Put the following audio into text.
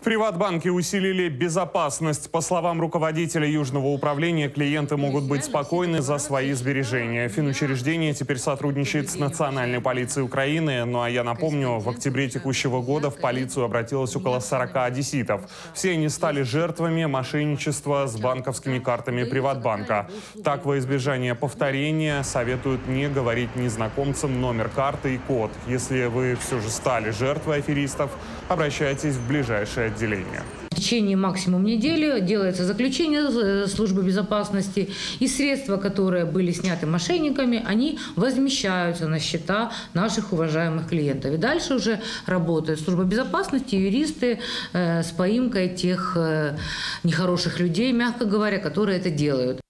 В Приватбанке усилили безопасность. По словам руководителя Южного управления, клиенты могут быть спокойны за свои сбережения. Финучреждение теперь сотрудничает с Национальной полицией Украины. Ну а я напомню, в октябре текущего года в полицию обратилось около 40 одесситов. Все они стали жертвами мошенничества с банковскими картами Приватбанка. Так, во избежание повторения, советуют не говорить незнакомцам номер карты и код. Если вы все же стали жертвой аферистов, обращайтесь в ближайшее отделение. В течение максимум недели делается заключение службы безопасности, и средства, которые были сняты мошенниками, они возмещаются на счета наших уважаемых клиентов. И дальше уже работает служба безопасности, юристы с поимкой тех нехороших людей, мягко говоря, которые это делают.